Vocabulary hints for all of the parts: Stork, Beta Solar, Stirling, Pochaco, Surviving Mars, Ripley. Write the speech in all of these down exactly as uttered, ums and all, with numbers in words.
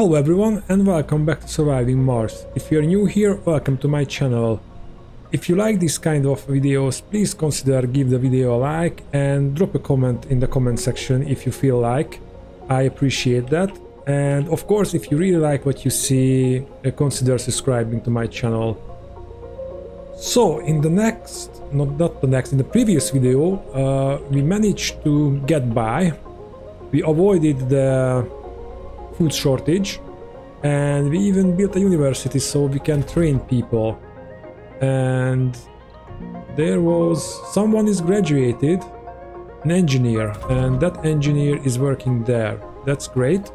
Hello everyone and welcome back to Surviving Mars. If you're new here, welcome to my channel. If you like this kind of videos, please consider give the video a like and drop a comment in the comment section if you feel like. I appreciate that. And of course, if you really like what you see, consider subscribing to my channel. So in the next, not, not the next, in the previous video, uh, we managed to get by. We avoided the food shortage, and we even built a university so we can train people. And there was someone is graduated, an engineer, and that engineer is working there. That's great.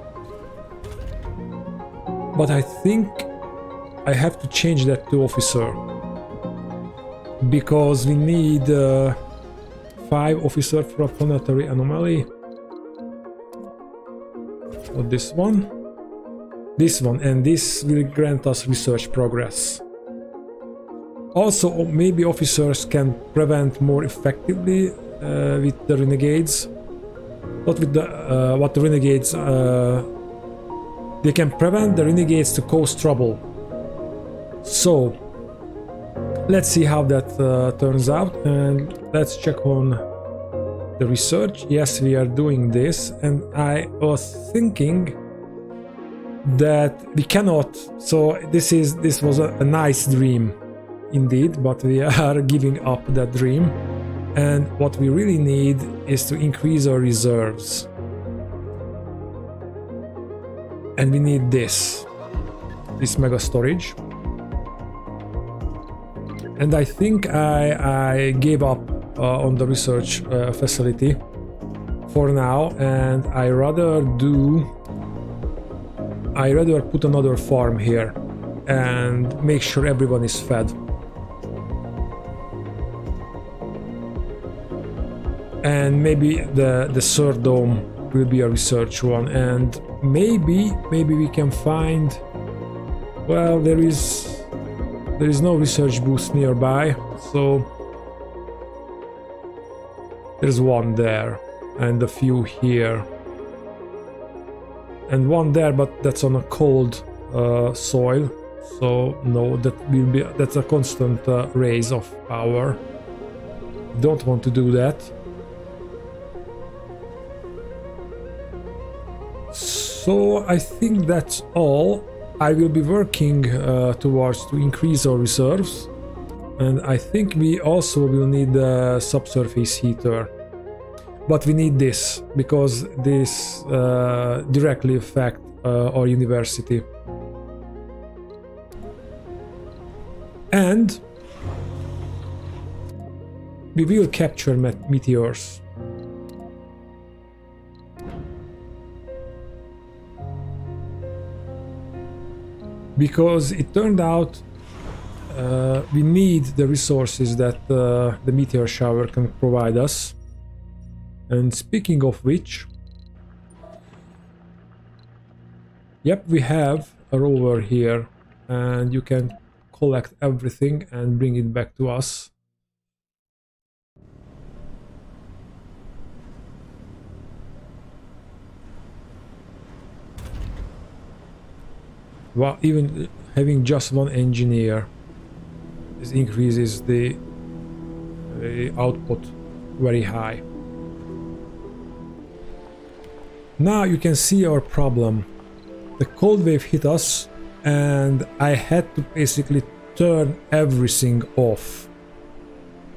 But I think I have to change that to officer, because we need uh, five officers for a planetary anomaly. Or this one, this one, and this will grant us research progress. Also, maybe officers can prevent more effectively uh, with the renegades. Not with the uh, what the renegades. Uh, they can prevent the renegades to cause trouble. So let's see how that uh, turns out, and let's check on the research. Yes, we are doing this, and I was thinking that we cannot, so this is this was a, a nice dream indeed, but we are giving up that dream, and what we really need is to increase our reserves, and we need this this mega storage. And I think I, I gave up Uh, on the research uh, facility for now, and I rather do I rather put another farm here and make sure everyone is fed. And maybe the the third dome will be a research one, and maybe maybe we can find, well, there is there is no research booth nearby, so there's one there, and a few here, and one there, but that's on a cold uh, soil, so no, that will be that's a constant uh, raise of power. Don't want to do that. So I think that's all. I will be working uh, towards to increase our reserves. And I think we also will need a subsurface heater, but we need this because this uh, directly affects uh, our university. And we will capture meteors. Because it turned out Uh, we need the resources that uh, the meteor shower can provide us. And speaking of which, yep, we have a rover here, and you can collect everything and bring it back to us. Well, even having just one engineer increases the uh, output very high. Now you can see our problem. The cold wave hit us, and I had to basically turn everything off,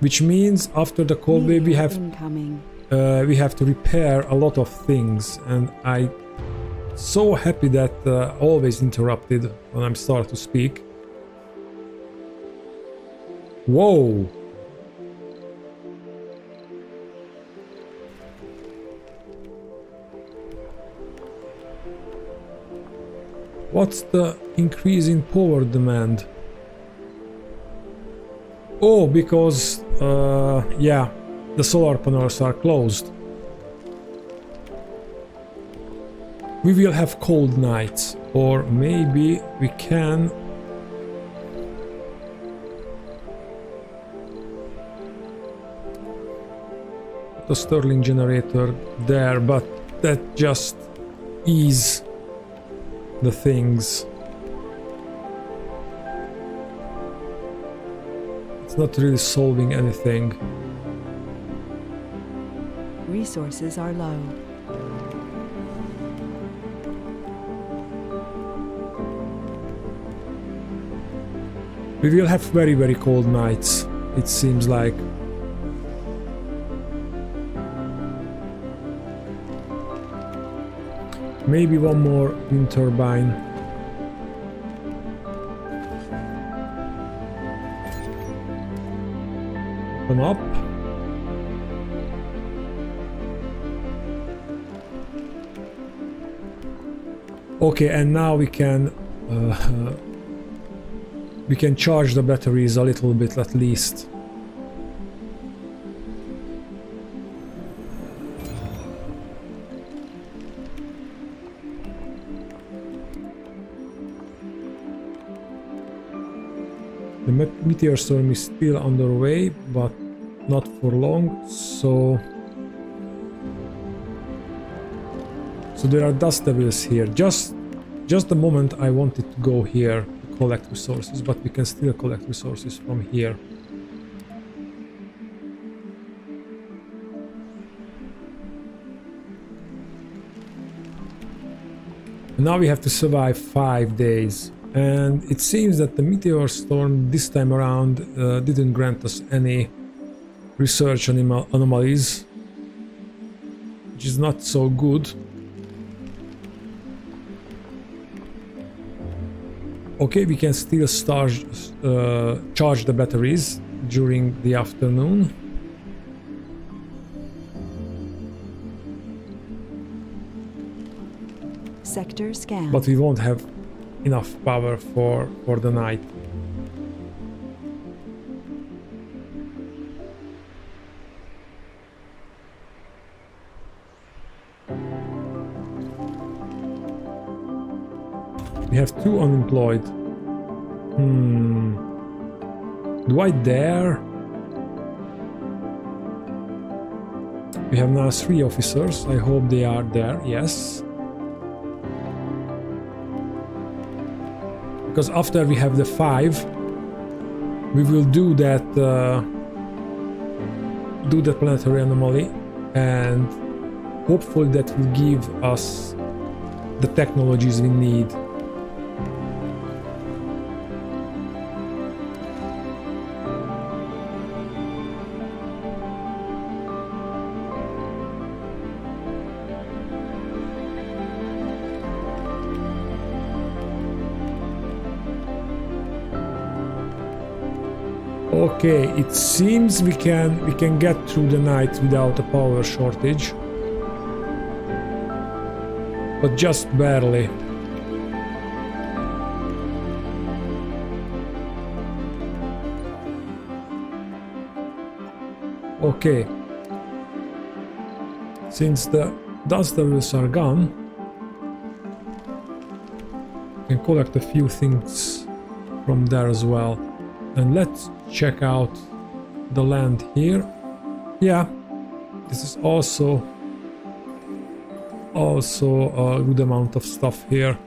which means after the cold wave we have uh, we have to repair a lot of things, and I'm so happy that uh, always interrupted when I'm starting to speak. Whoa! What's the increase in power demand? Oh, because, uh, yeah, the solar panels are closed. We will have cold nights, or maybe we can the Stirling generator there, but that just ease the things. It's not really solving anything. Resources are low. We will have very, very cold nights, it seems like. Maybe one more wind turbine. Come up. Okay, and now we can uh, we can charge the batteries a little bit at least. The meteor storm is still underway, but not for long, so... So there are dust devils here. Just, just the moment I wanted to go here to collect resources, but we can still collect resources from here. Now we have to survive five days. And it seems that the meteor storm this time around uh, didn't grant us any research anima anomalies, which is not so good. Okay, we can still start, uh, charge the batteries during the afternoon. Sector scan. But we won't have enough power for, for the night. We have two unemployed. Hmm. Do I dare? We have now three officers. I hope they are there. Yes. Because after we have the five, we will do that uh, do that planetary anomaly, and hopefully that will give us the technologies we need. Okay, it seems we can we can get through the night without a power shortage, but just barely. Okay, since the dust devils are gone, we can collect a few things from there as well. And let's check out the land here. Yeah, this is also also a good amount of stuff here.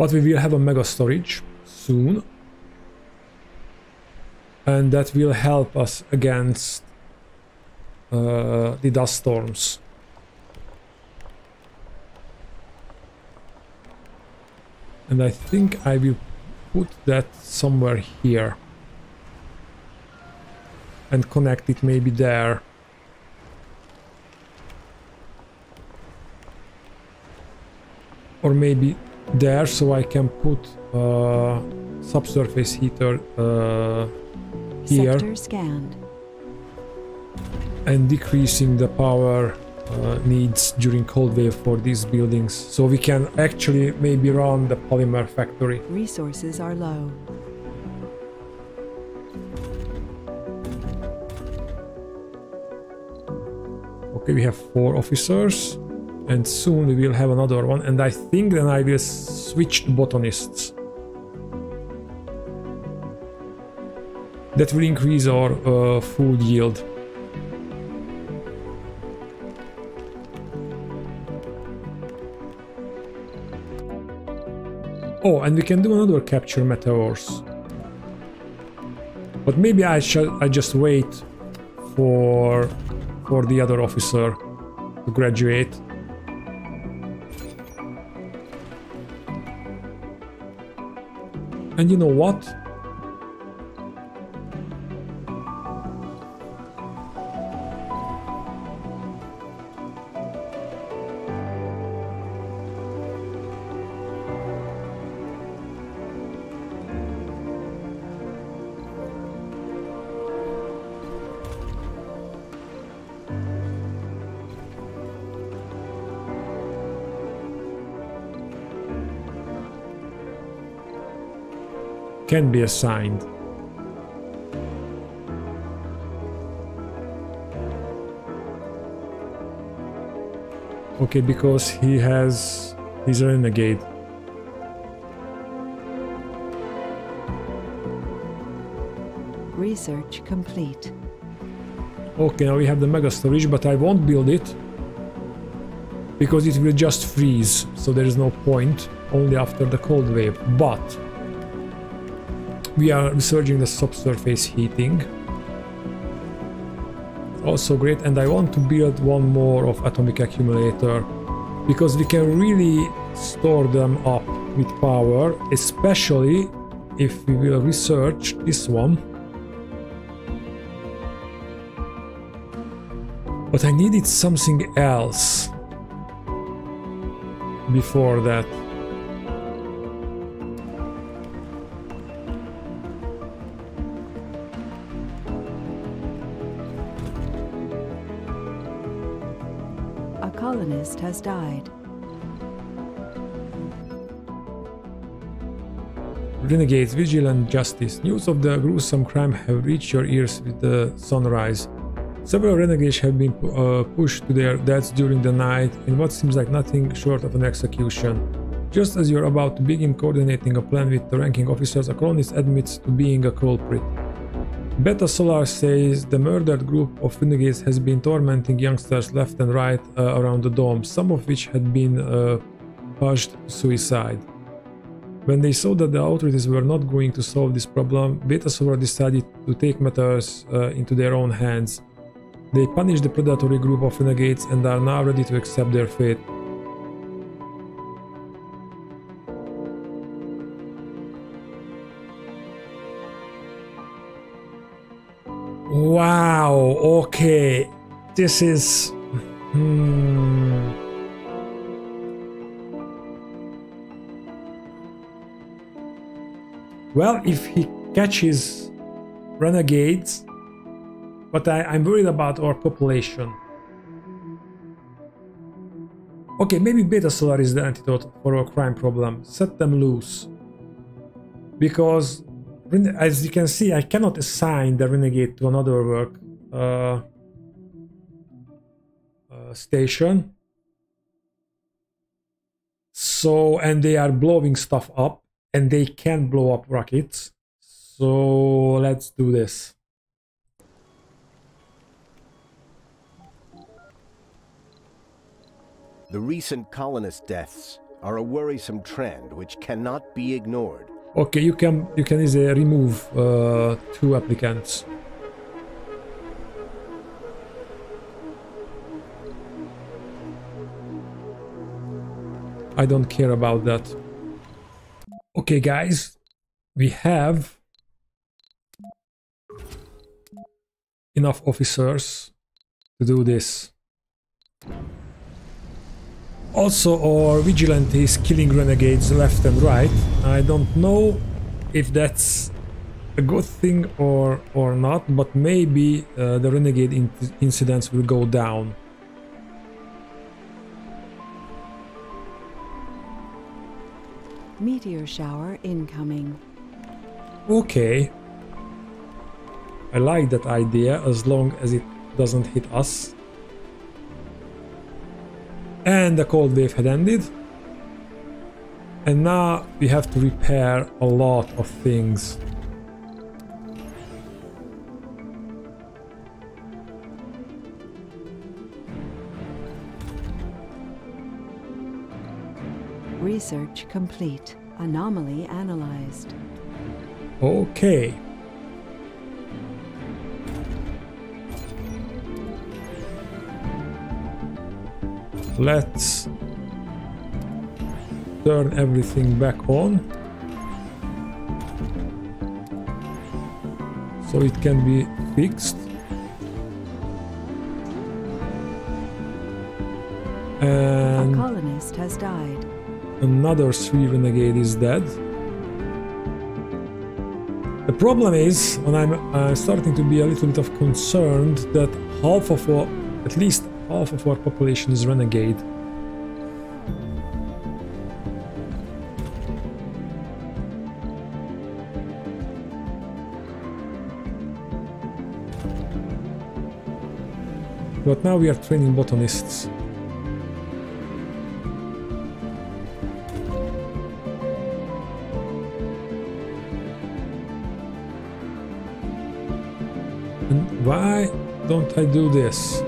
But we will have a mega storage soon, and that will help us against uh, the dust storms. And I think I will put that somewhere here and connect it maybe there. Or maybe there, so I can put uh, subsurface heater uh, here, and decreasing the power uh, needs during cold wave for these buildings, so we can actually maybe run the polymer factory. Resources are low. Okay, we have four officers, and soon we will have another one, and I think then I will switch to botanists. That will increase our uh, food yield. Oh, and we can do another capture meteors. But maybe I shall I just wait for for the other officer to graduate. And you know what? Can be assigned. Okay, because he has his renegade. Research complete. Okay, now we have the mega storage, but I won't build it because it will just freeze, so there is no point, only after the cold wave. But we are researching the subsurface heating. Also great, and I want to build one more of atomic accumulator because we can really store them up with power, especially if we will research this one. But I needed something else before that. Has died. Renegades, vigilant justice. News of the gruesome crime have reached your ears with the sunrise. Several renegades have been uh, pushed to their deaths during the night in what seems like nothing short of an execution. Just as you're about to begin coordinating a plan with the ranking officers, a colonist admits to being a culprit. Beta Solar says the murdered group of renegades has been tormenting youngsters left and right uh, around the dome, some of which had been uh, pushed to suicide. When they saw that the authorities were not going to solve this problem, Beta Solar decided to take matters uh, into their own hands. They punished the predatory group of renegades and are now ready to accept their fate. Wow, okay, this is... Hmm. Well, if he catches renegades, but I, I'm worried about our population. Okay, maybe Beta Solar is the antidote for our crime problem. Set them loose. Because... as you can see, I cannot assign the renegade to another work uh, uh, station. So, and they are blowing stuff up, and they can blow up rockets. So, let's do this. The recent colonist deaths are a worrisome trend which cannot be ignored. Okay, you can you can easily remove uh, two applicants. I don't care about that. Okay, guys, we have enough officers to do this. Also, our vigilante is killing renegades left and right. I don't know if that's a good thing or or not, but maybe uh, the renegade in incidents will go down. Meteor shower incoming. Okay. I like that idea as long as it doesn't hit us. and the cold wave had ended. And now we have to repair a lot of things. Research complete. Anomaly analyzed. Okay. Let's turn everything back on, so it can be fixed. And a colonist has died. Another Sri Renegade is dead. The problem is, and I'm uh, starting to be a little bit of concerned that half of our, at least half of our population is Renegade. But now we are training botanists. And why don't I do this?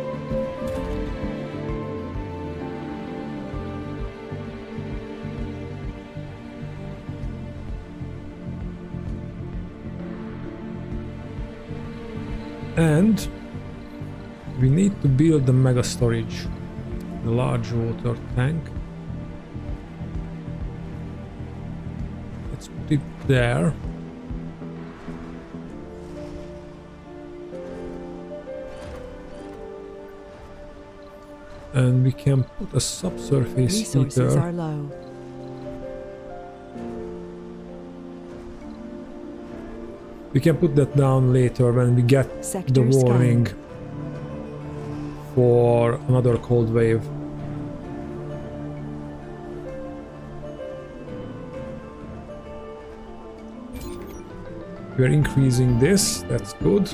And we need to build the mega storage, the large water tank. Let's put it there. And we can put a subsurface heater. Resources are low. We can put that down later when we get Sector the warning. Scan. For another cold wave. We're increasing this, that's good.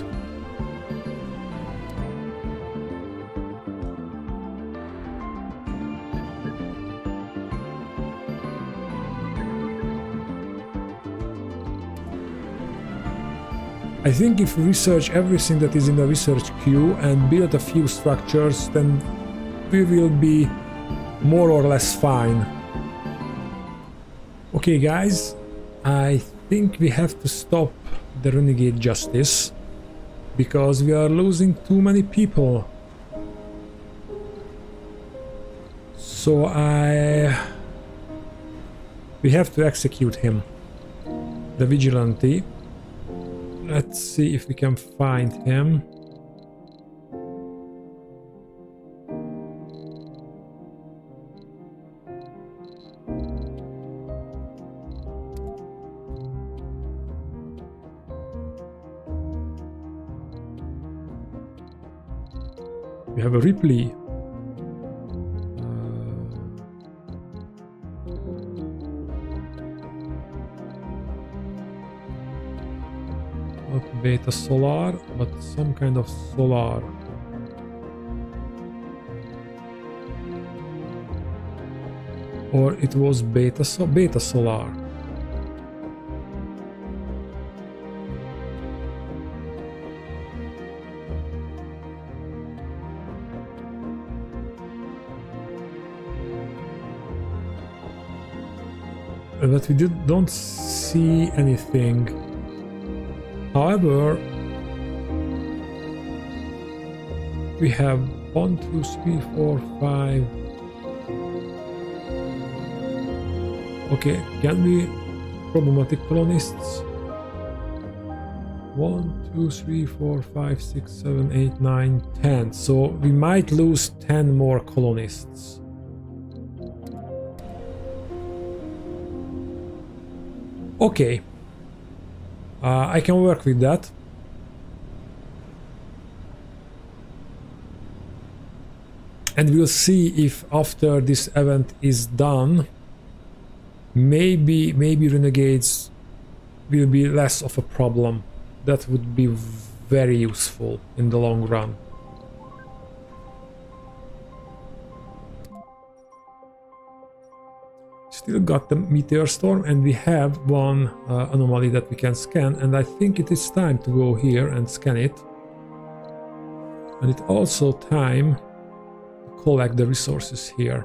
I think if we research everything that is in the research queue and build a few structures, then we will be more or less fine. Okay guys, I think we have to stop the Renegade Justice, because we are losing too many people. So I... we have to execute him, the vigilante. Let's see if we can find him. We have a Ripley. Beta Solar, but some kind of solar. Or it was Beta so Beta Solar. But we did don't see anything. However, we have one, two, three, four, five. Okay, can we problematic colonists? One, two, three, four, five, six, seven, eight, nine, ten. So we might lose ten more colonists. Okay. Uh, I can work with that. And we'll see if after this event is done, maybe maybe Renegades will be less of a problem. That would be very useful in the long run. still got the meteor storm, and we have one uh, anomaly that we can scan, and I think it is time to go here and scan it. And it's also time to collect the resources here.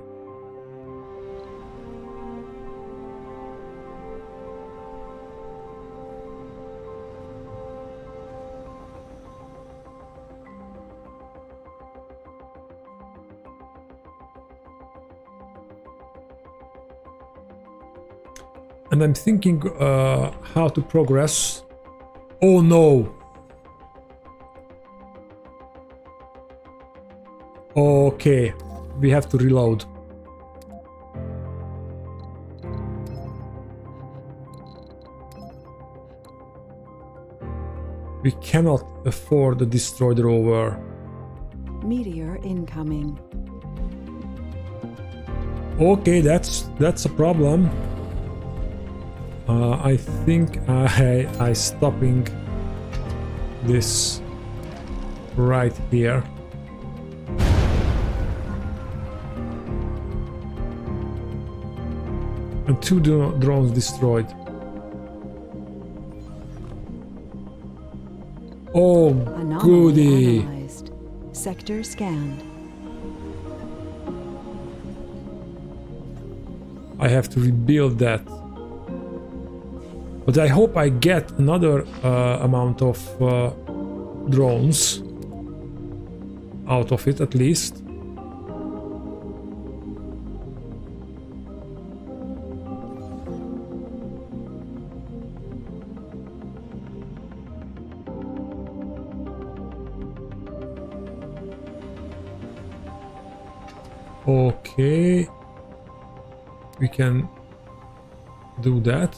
And I'm thinking uh, how to progress. Oh no! Okay, we have to reload. We cannot afford to destroy the rover. Meteor incoming. Okay, that's that's a problem. Uh, I think I I stopping this right here. And two drones destroyed. Oh, anomaly goody! Analyzed. Sector scanned. I have to rebuild that. But I hope I get another uh, amount of uh, drones out of it, at least. Okay, we can do that.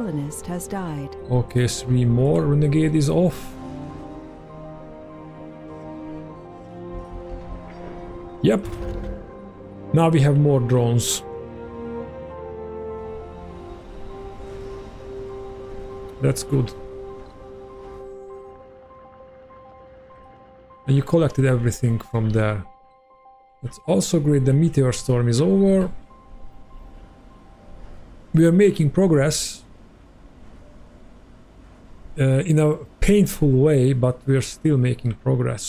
Colonist has died. Okay, three more. Renegade is off. Yep. Now we have more drones. That's good. And you collected everything from there. That's also great. The meteor storm is over. We are making progress. Uh, in a painful way, but we're still making progress.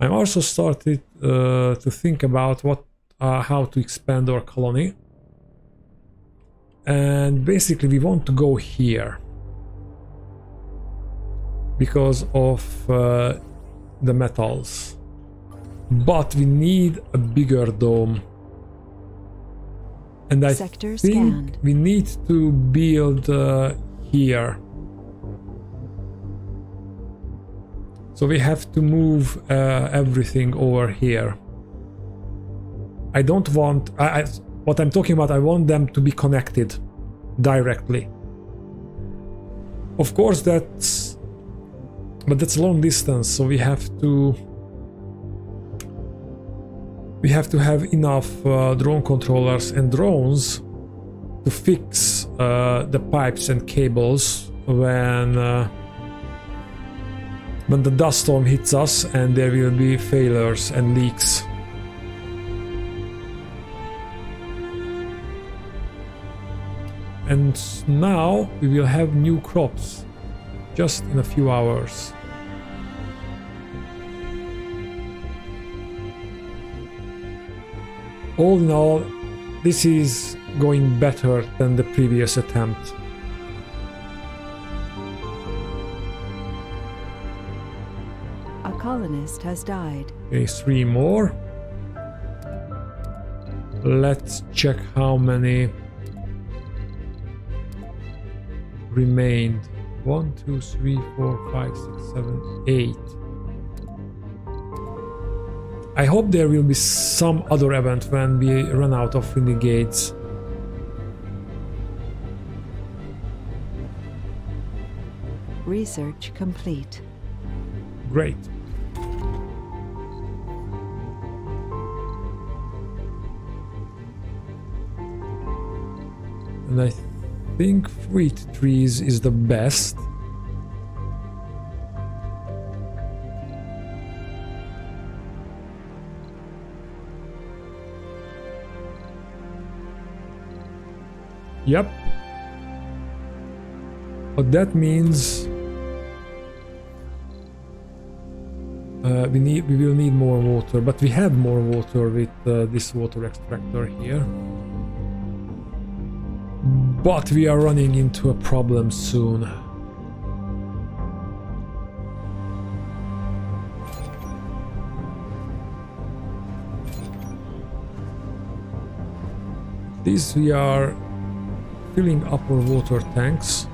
I'm also started uh, to think about what, uh, how to expand our colony. And basically we want to go here. Because of uh, the metals. But we need a bigger dome. And I Sector think scanned. we need to build... Uh, here. So we have to move uh, everything over here. I don't want... I, I, what I'm talking about, I want them to be connected directly. Of course that's... But that's long distance, so we have to... We have to have enough uh, drone controllers and drones to fix uh, the pipes and cables when uh, when the dust storm hits us, and there will be failures and leaks. And now we will have new crops just in a few hours. All in all, this is going better than the previous attempt. A colonist has died. Okay, three more. Let's check how many remained. One, two, three, four, five, six, seven, eight. I hope there will be some other event when we run out of renegades. Research complete. Great. And I think fruit trees is the best. Yep. But that means uh, we need we will need more water, but we have more water with uh, this water extractor here. But we are running into a problem soon. These we are filling up our water tanks.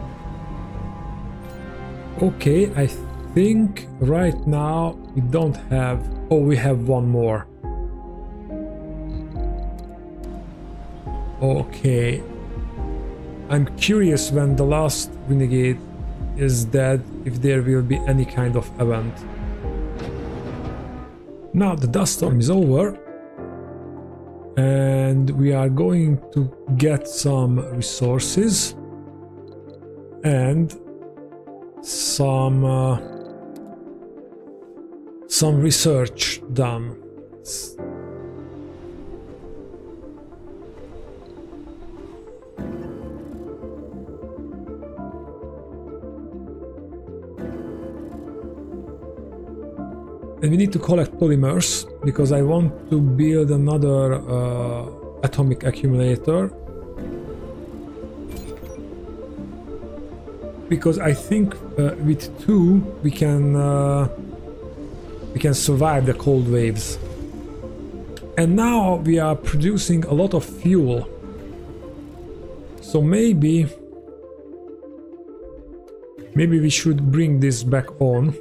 Okay, I think right now we don't have... Oh, we have one more. Okay. I'm curious when the last renegade is dead, if there will be any kind of event. Now the dust storm is over. And we are going to get some resources and some uh, some research done. And we need to collect polymers, because I want to build another uh, atomic accumulator. Because I think uh, with two we can uh, we can survive the cold waves. And now we are producing a lot of fuel. So maybe maybe we should bring this back on.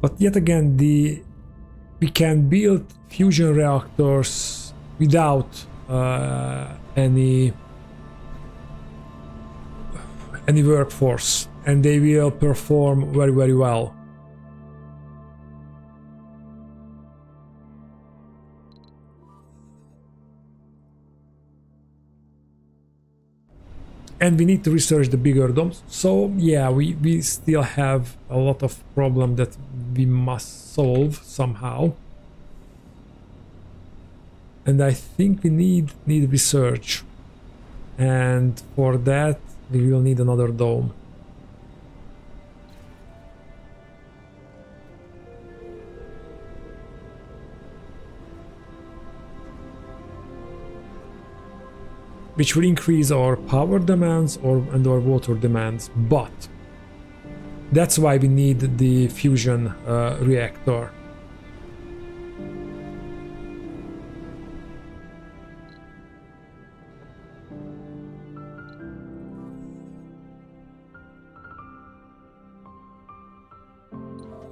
But yet again, the we can build fusion reactors without uh, any any workforce, and they will perform very very well. And we need to research the bigger domes. So yeah, we, we still have a lot of problem that we must solve somehow. And I think we need need research. And for that we will need another dome. Which will increase our power demands or and our water demands, but that's why we need the fusion uh, reactor.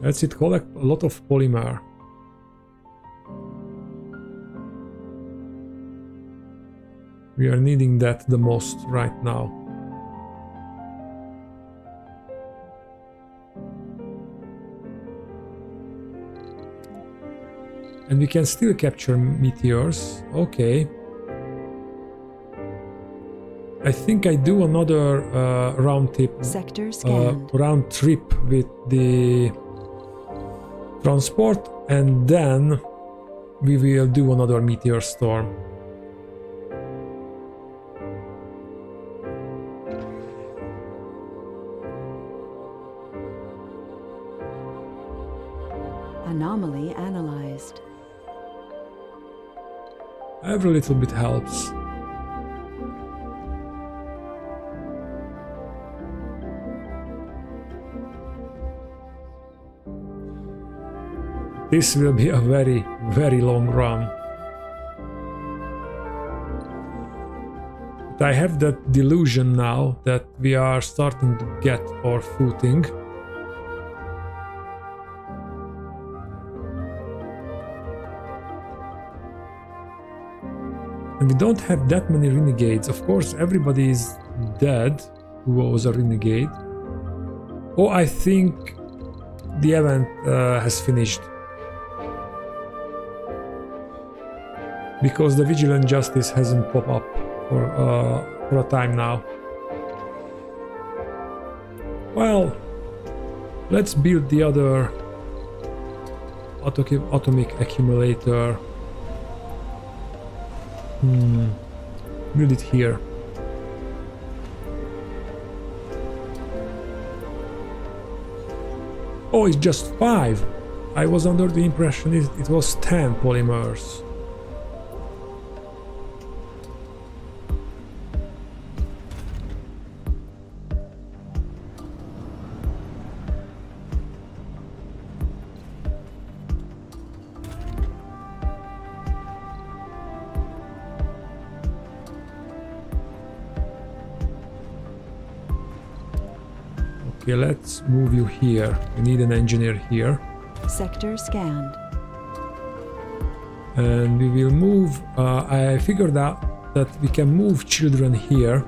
That's it, collect a lot of polymer. We are needing that the most right now. And we can still capture meteors. Okay. I think I do another uh, round trip. Sector scanned. Uh, round trip with the transport, and then we will do another meteor storm. Anomaly analyzed. Every little bit helps. This will be a very, very long run. But I have that delusion now that we are starting to get our footing. And we don't have that many renegades. Of course, everybody is dead who was a renegade. Oh, I think the event uh, has finished. Because the Vigilant Justice hasn't popped up for, uh, for a time now. Well, let's build the other atomic accumulator. Hmm. Build it here. Oh, it's just five. I was under the impression it, it was ten polymers. Okay, let's move you here. We need an engineer here. Sector scanned. And we will move... Uh, I figured out that we can move children here.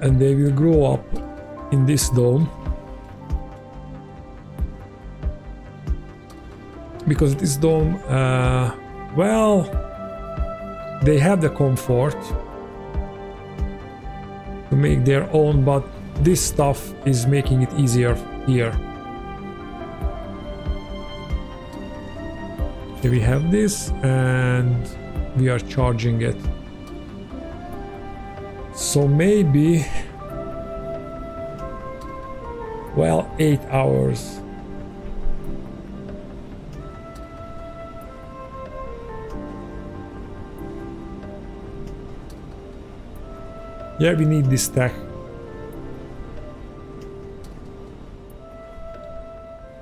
And they will grow up in this dome. Because this dome... Uh, well... They have the comfort to make their own, but this stuff is making it easier here. Okay, we have this and we are charging it. So maybe, well, eight hours. Yeah, we need this tech.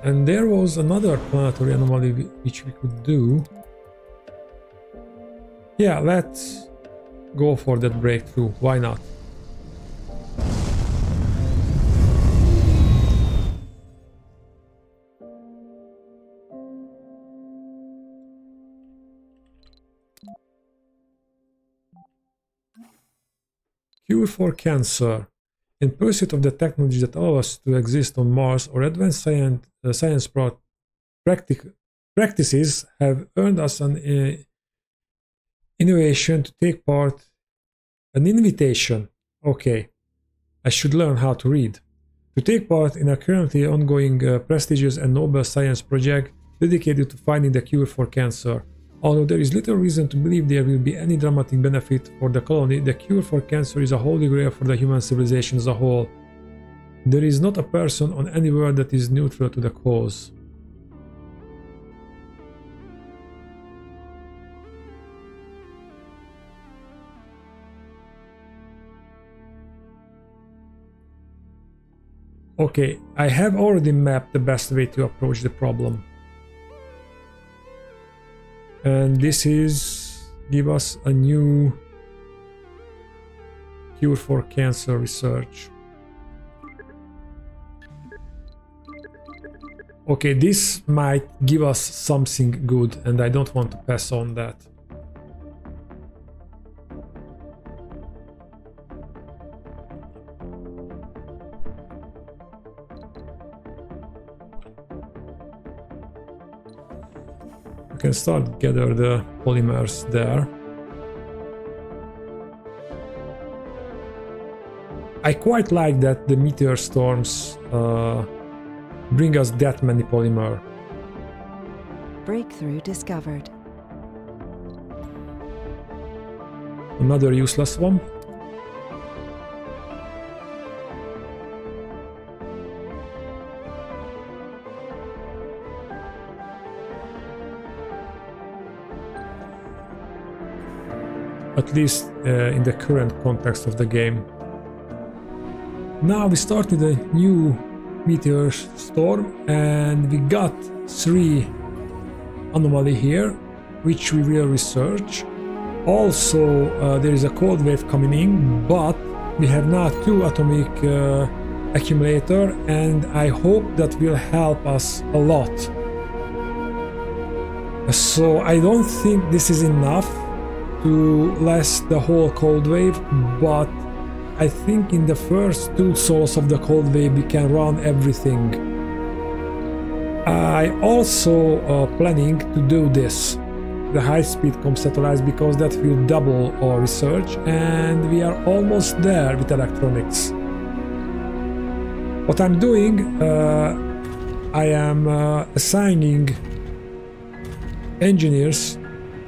And there was another planetary anomaly which we could do. Yeah, let's go for that breakthrough. Why not? Cure for cancer. In pursuit of the technology that allows us to exist on Mars, or advanced science, uh, science pro practic practices have earned us an uh, innovation to take part, an invitation. Okay, I should learn how to read. To take part in a currently ongoing uh, prestigious and Nobel science project dedicated to finding the cure for cancer. Although there is little reason to believe there will be any dramatic benefit for the colony, the cure for cancer is a holy grail for the human civilization as a whole. There is not a person on any world that is neutral to the cause. Okay, I have already mapped the best way to approach the problem. And this is give us a new cure for cancer research. Okay, this might give us something good, and I don't want to pass on that. We can start gather the polymers there. I quite like that the meteor storms uh, bring us that many polymer. Breakthrough discovered. Another useless one. At least uh, in the current context of the game. Now we started a new meteor storm and we got three anomaly here, which we will research. Also uh, there is a cold wave coming in, but we have now two atomic uh, accumulator, and I hope that will help us a lot. So I don't think this is enough to last the whole cold wave, but I think in the first two souls of the cold wave we can run everything. I also uh, planning to do this, the high-speed comsatellites, because that will double our research, and we are almost there with electronics. What I'm doing, uh, I am uh, assigning engineers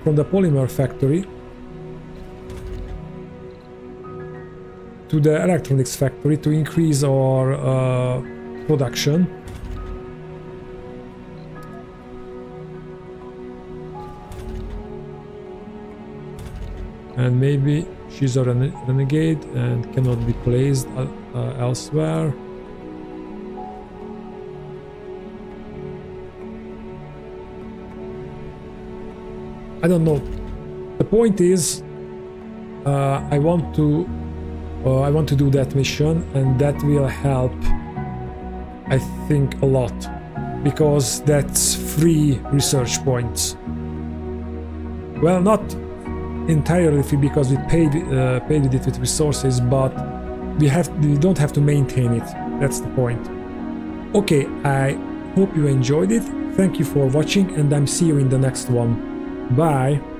from the polymer factory to the electronics factory to increase our uh, production. And maybe she's a rene renegade and cannot be placed uh, uh, elsewhere. I don't know. The point is, uh, I want to, uh, I want to do that mission, and that will help, I think, a lot, because that's free research points. Well, not entirely free, because we paid uh, paid it with resources, but we have we don't have to maintain it. That's the point. Okay, I hope you enjoyed it. Thank you for watching, and I'm see you in the next one. Bye.